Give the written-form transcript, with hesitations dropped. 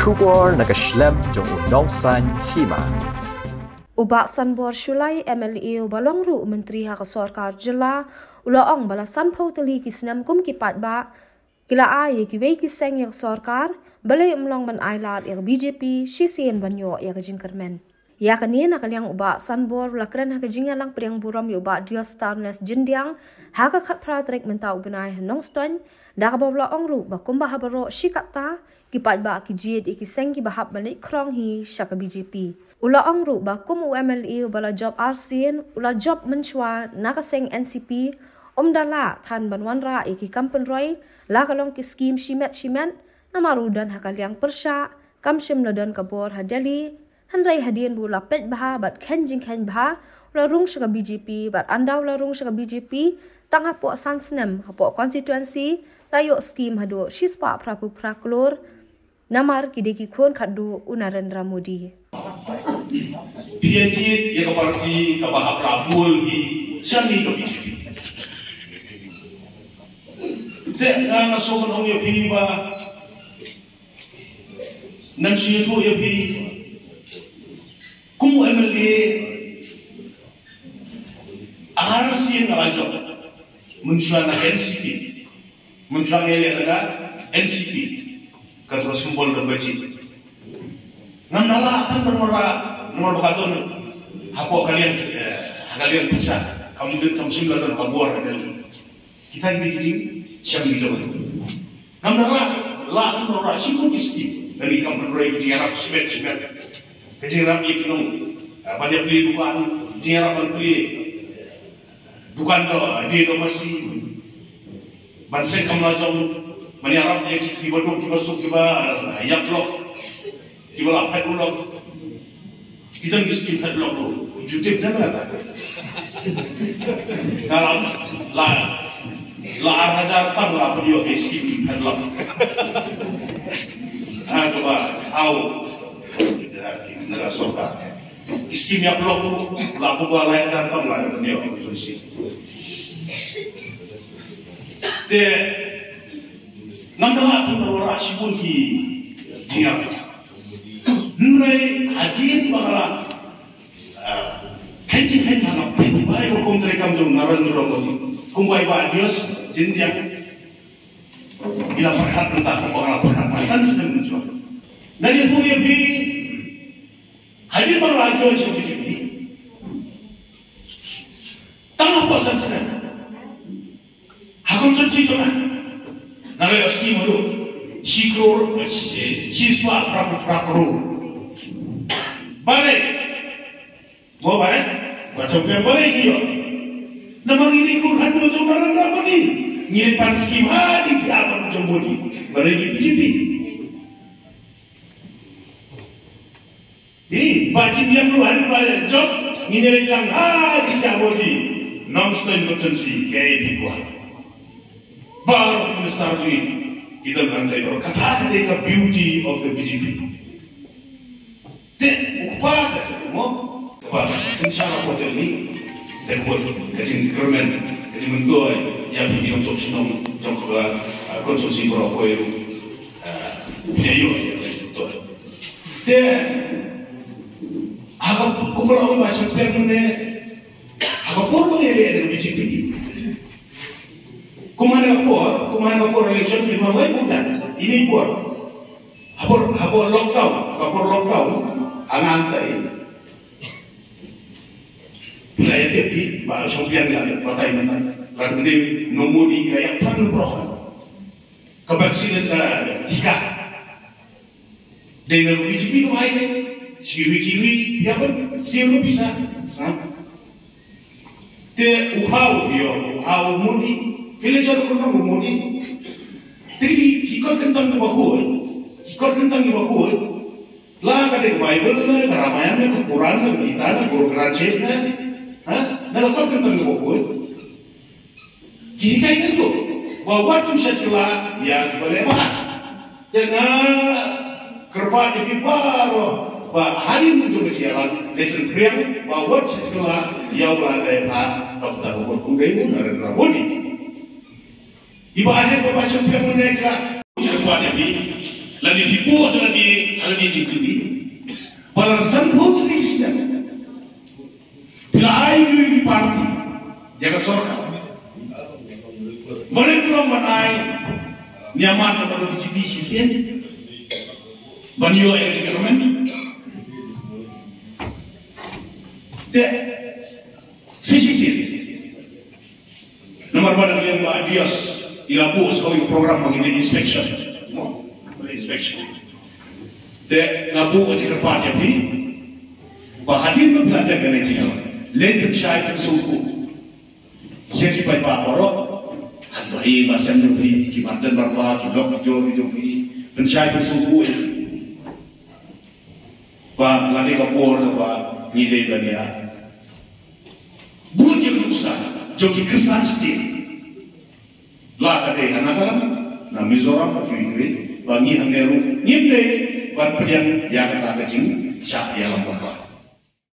kubor naga shlem jong unongsan hima. Ubak sanbor shulai MLA balongru menteri hak sarkar jela ulaong balasan pauteli kisnam kum kipat ba kila ai kiwei kiseng hak sarkar balai umlong ban ailat ir BJP shisien banyo ya kajingkermen. Ya kini nak liang ubak sanbor lakran hakajingan lang periang buram ubak dia starnes jendiang hakakat pratrik mentau benai nongston dak babla ongru bakumba habaro shikata kipat ba kijid ikiseng ki bahap balik krong hi syaka BJP ula ongru bakum UMLE bala job RCN ula job menchwa nakaseng NCP omdala than banwanra iki kampen roy lakalong ki skim shimet namaru dan hakaliang persya kamshim ladan kabor hadali Handai hadian bu lapet bah bat kenjing ken bah larung saka BJP bat andau larung saka BJP tangah po sansnem hapo konstituensi layo skim hado shispa prabu praklor namar kideki kon khadu unarendra modi piajit ya kaparti ka bah prabul hi sami ka BJP te na so kon ongyo pi ba nan shi ko ya pi Kumu MLA RCN ngajok mencuan NCP mencuan NCP kata simbol dan baji nganala akan bermora nomor bakatun hapok kalian bisa kemudian kamu simbol dan kabuar dan kita bikin siapa bilang nganala lah akan bermora simbol isti dari kampung raya di Arab sebenarnya Kejirap ikinung, banyak beli bukan, jirapan beli bukan doa dia domasi, banseng kamlajong, menyarap dia kiba dok kiba suk kiba ayak lok, kiba lapet ulok, kita miskin head lok tuh, jutip kan kata, kalau la arhadar tam lah beliau miskin head lok, ah coba au. Negara sorga, istimewa blok laku balai dan pemelan dunia konsumsi. Te, nandalah pemerintah sibun ki dia, mulai hadir bakalah kencing hangat bayu kumteri kamjung narendra modi, kumbai badios jendiang bila perhat entah bakalah perhat masan sedang menjual. Dari itu yang di Hadir malah jual sendiri. Tengah bosan sedang. Hakim suci cuma. Naya asli baru. Siklor, siswa prakor. Balik. Gua balik. Gua coba balik dia. Nama ini kurang dua jam orang ramai ni. Nyimpan skim aja tiap jam bodi. Balik di PJP. Ini bagi dia meluhari banyak job, ini yang hari dia bodi, non-stop potensi kayak di gua. Baru meneruskan ini, kita berandai berkata ada beauty of the BJP. Tidak upaya ketemu, upaya secara potensi ini, terbuat kecil kermen, kecil mendoai, yang bikin untuk senang, untuk konsumsi berapa itu, biaya yang itu. Tidak Aku kalau bahasa Jerman deh, aku pun mengira ada BJP. Kemana aku election di mana bukan? Ini buat, aku lockdown, angantai. Bila ya tapi bahasa Jerman nggak ada pertanyaan tentang karena nomor tiga yang terlalu berokok. Kebaksian negara ada tiga. Dengan BJP itu aja. Siwi-kiwi, ya kan? Siwi bisa, sama. Te uhau dia, uhau mudi. Bila jatuh ke nama mudi, tadi ikut kentang ke bawah, ikut kentang ke bawah. Lah kadek Bible, kadek keramaiannya, kekurangan, kita, guru kerajinnya, nah ikut kentang ke bawah. Kita ingat tu, bahwa tu setelah yang berlebar, jangan kerbat di bawah. Ba hari muncul kejalan, lesson kriang, bahwa setelah ia berada pada berkuda ini karena bodi. Ibarat bapak sudah menaiklah. Yang kuat ini, Lani dipo lani alani dikili. Palar sambut lista. Pilai di parti jaga sorga. Boleh kurang manai nyaman kepada BGB sisian. Banyo yang dikeremen. Dek sisian. Nomor badan yang adios ilabu sebagai program mengenai inspection. Inspection. Te nabu ati kapati api bahadin no planda gane ti hawa lendo chai kan suku yeti pai pa boro ando hi masem no bi ki mandan barba ki lok jo bi penchai kan suku ba lani ka por ba ni dei bania bunye rusa jo ki kristan sti la ka dei hanasa na mizoram ki ni Bagi hangeru, nyimde, ban pediang, ya kata kecil, syah ya lembah.